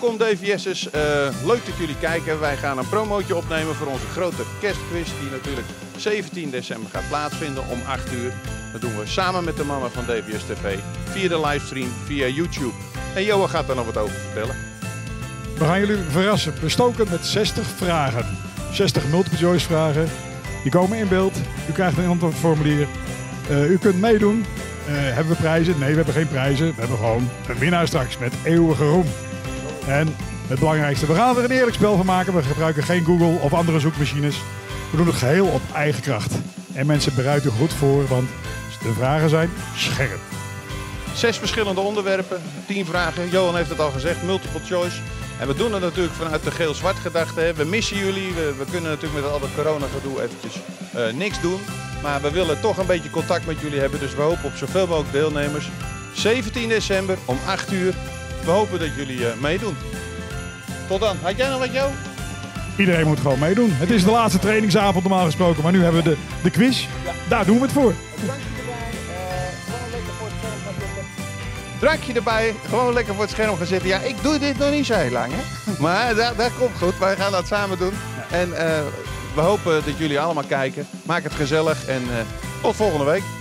Welkom DVS'ers, leuk dat jullie kijken. Wij gaan een promootje opnemen voor onze grote kerstquiz die natuurlijk 17 december gaat plaatsvinden om 8 uur. Dat doen we samen met de mannen van DVS TV via de livestream, via YouTube. En Johan gaat daar nog wat over vertellen. We gaan jullie verrassen, bestoken met 60 vragen. 60 multiple choice vragen. Die komen in beeld, u krijgt een antwoordformulier. U kunt meedoen. Hebben we prijzen? Nee, we hebben geen prijzen. We hebben gewoon een winnaar straks met eeuwige roem. En het belangrijkste, we gaan er een eerlijk spel van maken. We gebruiken geen Google of andere zoekmachines. We doen het geheel op eigen kracht. En mensen bereid u goed voor, want de vragen zijn scherp. 6 verschillende onderwerpen, 10 vragen. Johan heeft het al gezegd, multiple choice. En we doen het natuurlijk vanuit de geel-zwart gedachte. We missen jullie, we kunnen natuurlijk met al dat corona-gedoe eventjes niks doen. Maar we willen toch een beetje contact met jullie hebben. Dus we hopen op zoveel mogelijk deelnemers. 17 december om 8 uur. We hopen dat jullie meedoen. Tot dan. Had jij nog wat, Jo? Iedereen moet gewoon meedoen. Het is de laatste trainingsavond normaal gesproken. Maar nu hebben we de quiz. Ja. Daar doen we het voor. Drankje erbij, gewoon lekker voor het scherm gaan zitten. Ja, ik doe dit nog niet zo heel lang, hè? Maar dat komt goed. Wij gaan dat samen doen. En we hopen dat jullie allemaal kijken. Maak het gezellig en tot volgende week.